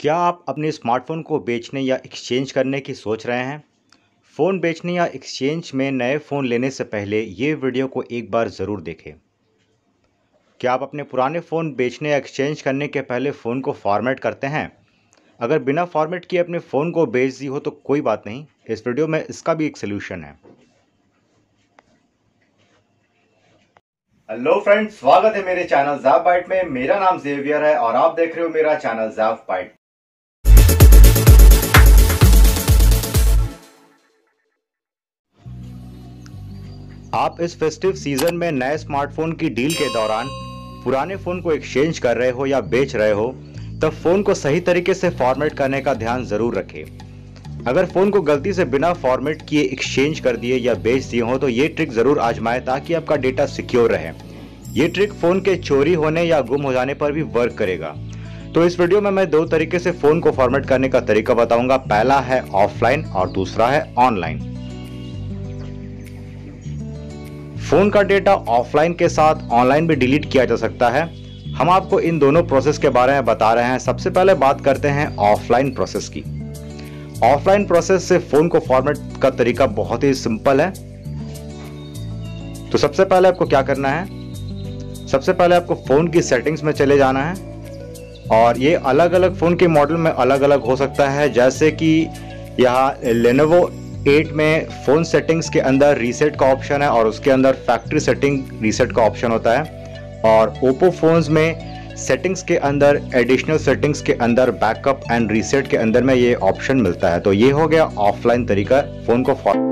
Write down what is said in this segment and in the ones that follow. क्या आप अपने स्मार्टफ़ोन को बेचने या एक्सचेंज करने की सोच रहे हैं? फ़ोन बेचने या एक्सचेंज में नए फ़ोन लेने से पहले ये वीडियो को एक बार ज़रूर देखें। क्या आप अपने पुराने फ़ोन बेचने या एक्सचेंज करने के पहले फ़ोन को फॉर्मेट करते हैं? अगर बिना फॉर्मेट किए अपने फ़ोन को बेच दी हो तो कोई बात नहीं, इस वीडियो में इसका भी एक सोल्यूशन है। हेलो फ्रेंड्स, स्वागत है मेरे चैनल ज़ैप बाइट में। मेरा नाम जेवियर है और आप देख रहे हो मेरा चैनल ज़ैप बाइट। आप इस फेस्टिव सीजन में नए स्मार्टफोन की डील के दौरान पुराने फ़ोन को एक्सचेंज कर रहे हो या बेच रहे हो तब फ़ोन को सही तरीके से फॉर्मेट करने का ध्यान ज़रूर रखें। अगर फ़ोन को गलती से बिना फॉर्मेट किए एक्सचेंज कर दिए या बेच दिए हो तो ये ट्रिक ज़रूर आजमाएं ताकि आपका डेटा सिक्योर रहे। ये ट्रिक फ़ोन के चोरी होने या गुम हो जाने पर भी वर्क करेगा। तो इस वीडियो में मैं दो तरीके से फ़ोन को फॉर्मेट करने का तरीका बताऊँगा। पहला है ऑफलाइन और दूसरा है ऑनलाइन। फ़ोन का डेटा ऑफलाइन के साथ ऑनलाइन भी डिलीट किया जा सकता है। हम आपको इन दोनों प्रोसेस के बारे में बता रहे हैं। सबसे पहले बात करते हैं ऑफलाइन प्रोसेस की। ऑफलाइन प्रोसेस से फ़ोन को फॉर्मेट का तरीका बहुत ही सिंपल है। तो सबसे पहले आपको क्या करना है, सबसे पहले आपको फ़ोन की सेटिंग्स में चले जाना है। और ये अलग अलग फ़ोन के मॉडल में अलग अलग हो सकता है। जैसे कि यहाँ Lenovo 8 में फ़ोन सेटिंग्स के अंदर रीसेट का ऑप्शन है और उसके अंदर फैक्ट्री सेटिंग रीसेट का ऑप्शन होता है। और ओप्पो फ़ोन्स में सेटिंग्स के अंदर एडिशनल सेटिंग्स के अंदर बैकअप एंड रीसेट के अंदर में ये ऑप्शन मिलता है। तो ये हो गया ऑफलाइन तरीका फ़ोन को फॉर्मेट।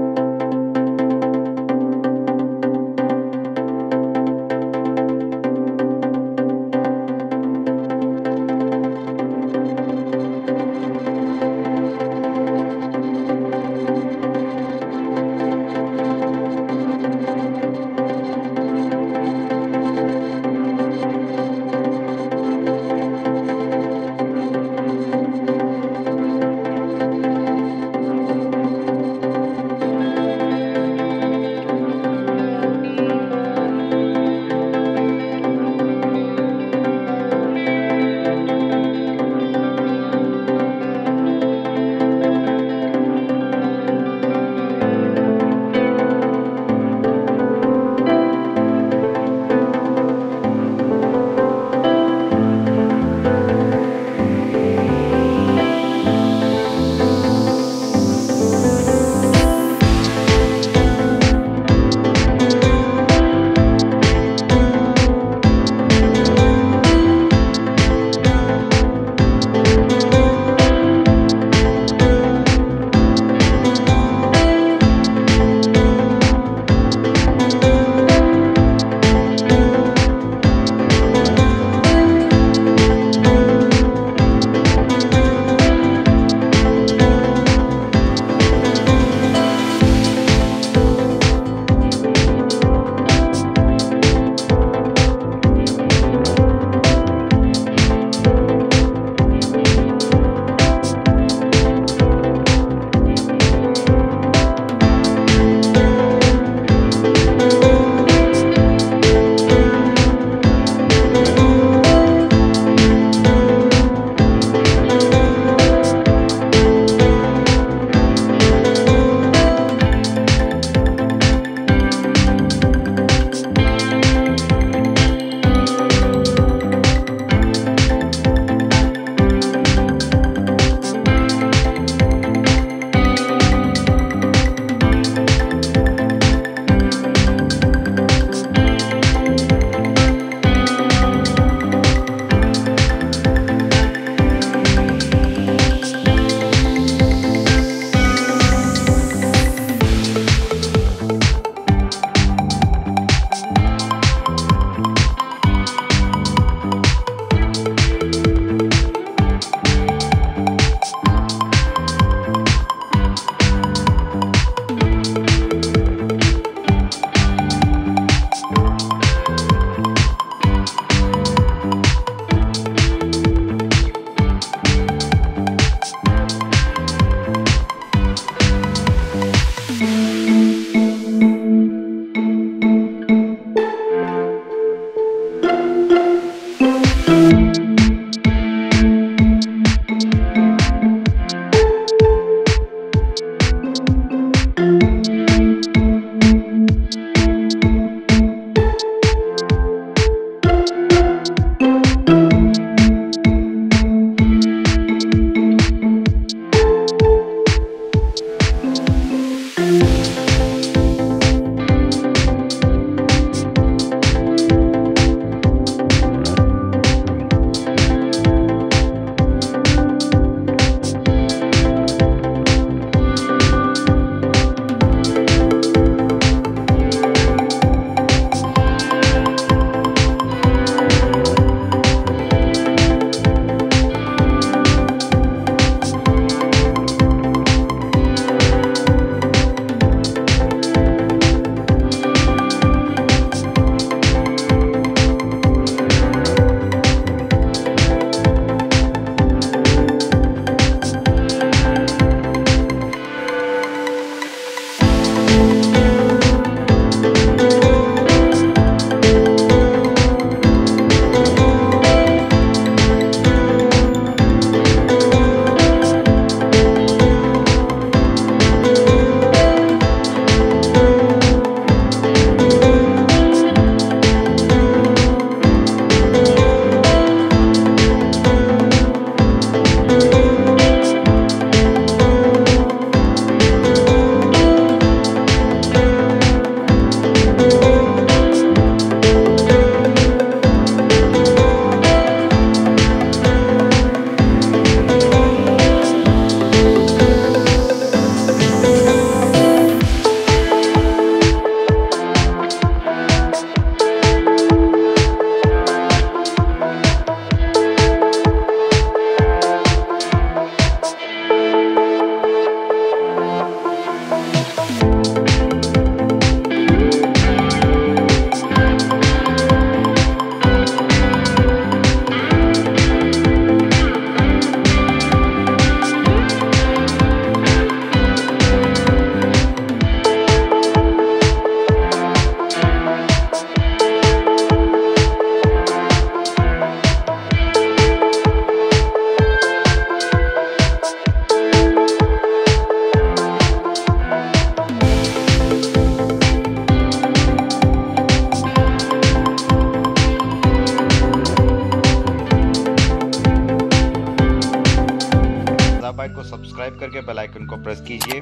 सब्सक्राइब करके बेल आइकन को प्रेस कीजिए।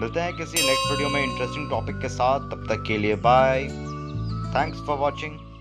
मिलते हैं किसी नेक्स्ट वीडियो में इंटरेस्टिंग टॉपिक के साथ। तब तक के लिए बाय। Thanks for watching.